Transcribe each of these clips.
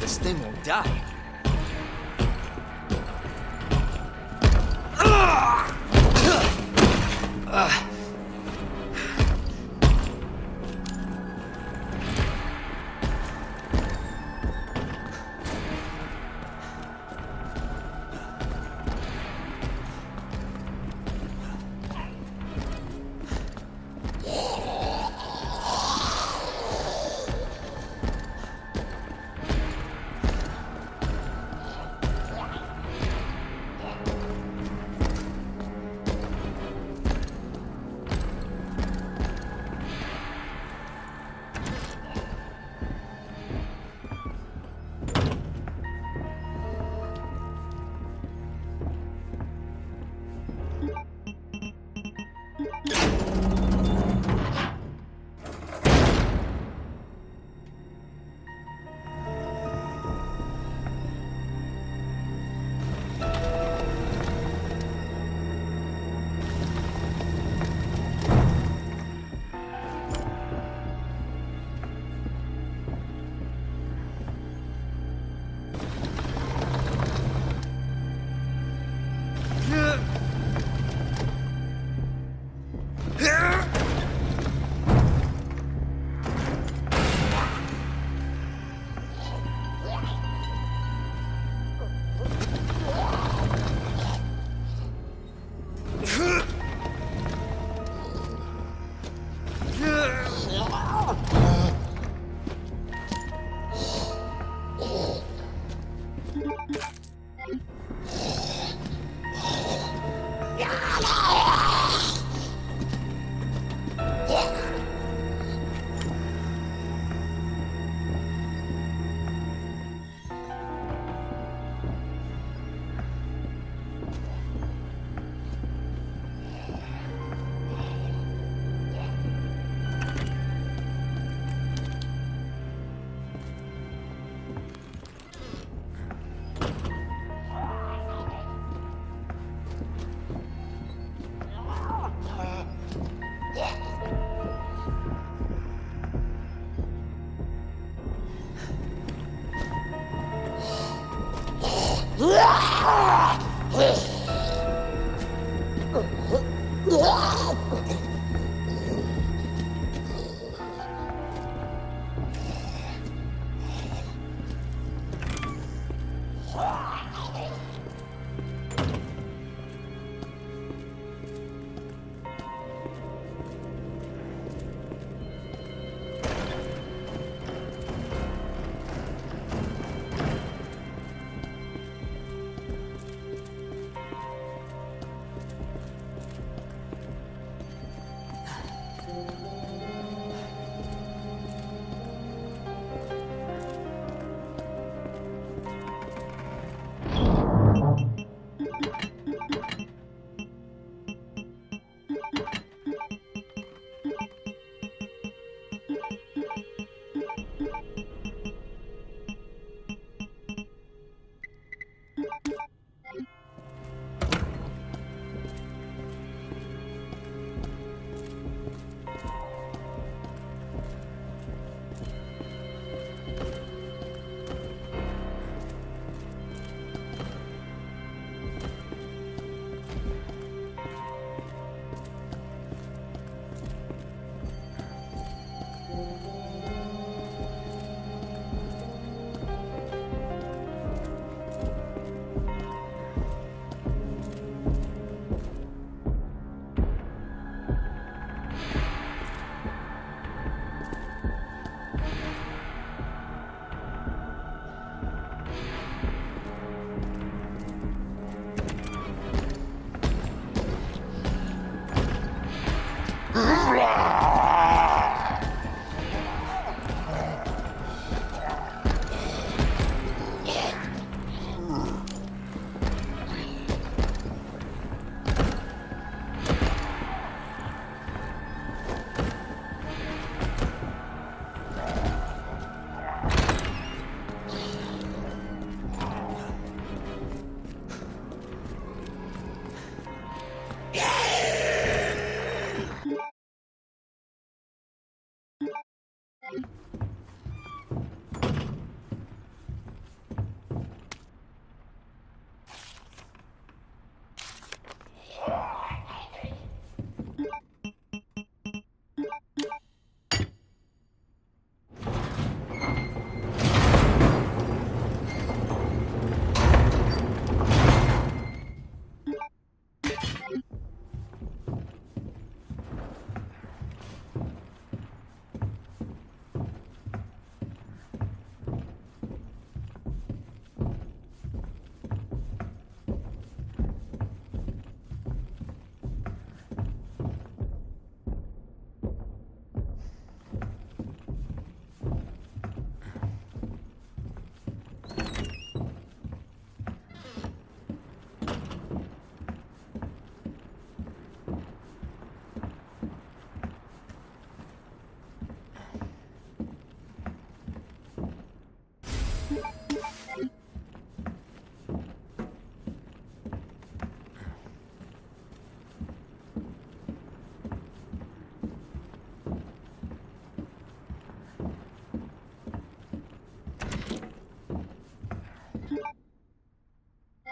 This thing will die.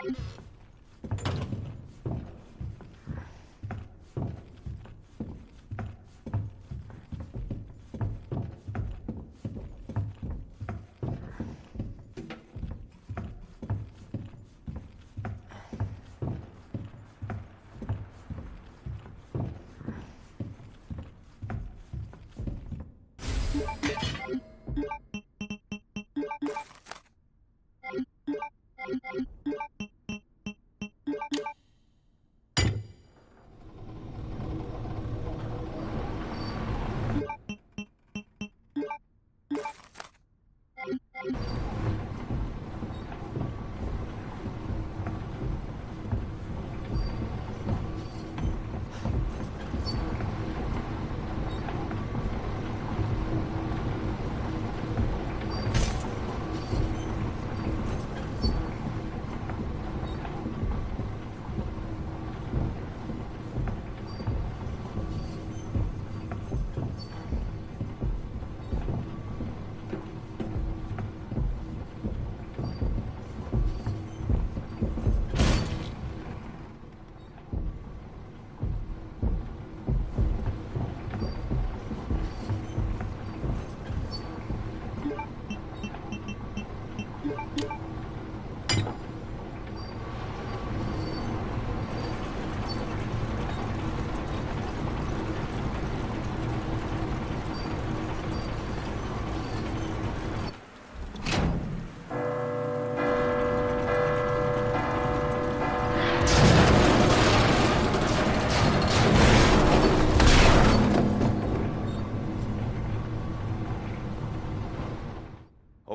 Hope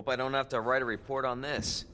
I don't have to write a report on this.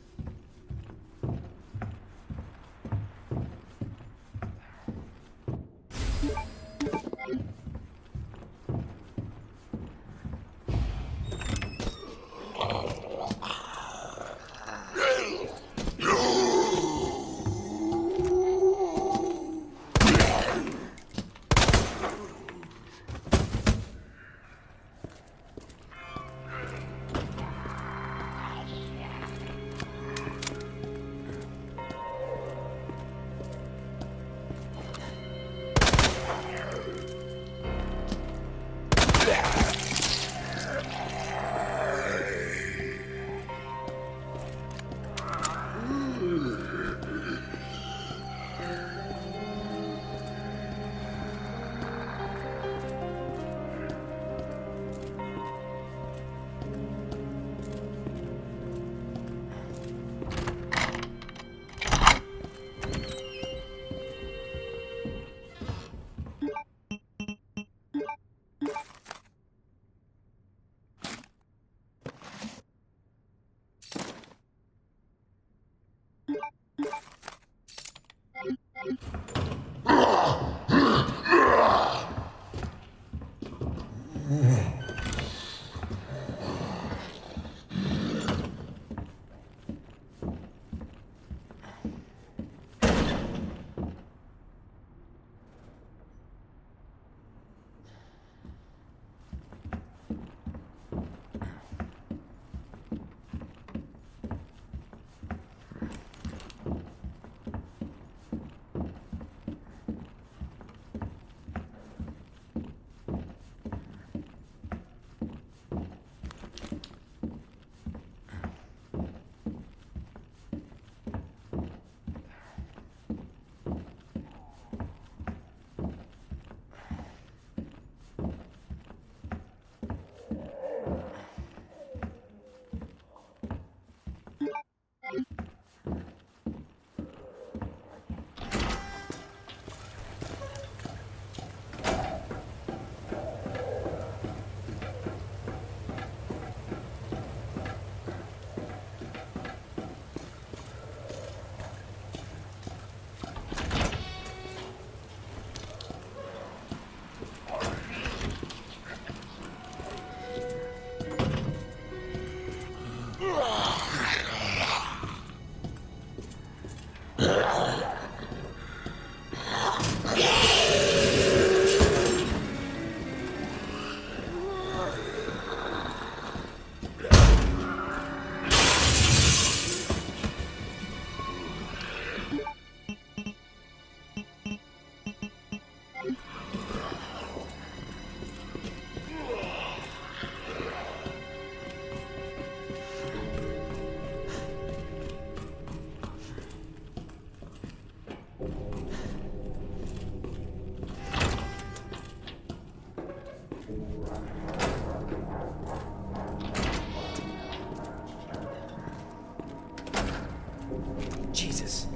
Jesus.